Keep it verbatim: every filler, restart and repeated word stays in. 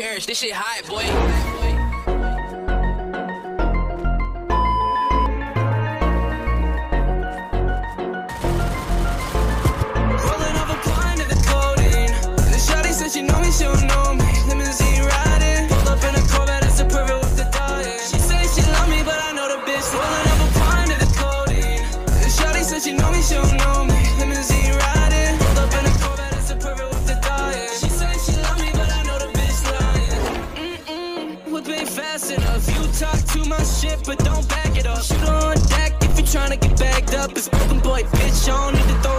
parents. This shit hot, boy. Shit, but don't back it up. Shoot on deck if you're trying to get bagged up. It's broken boy, bitch, I don't need to throw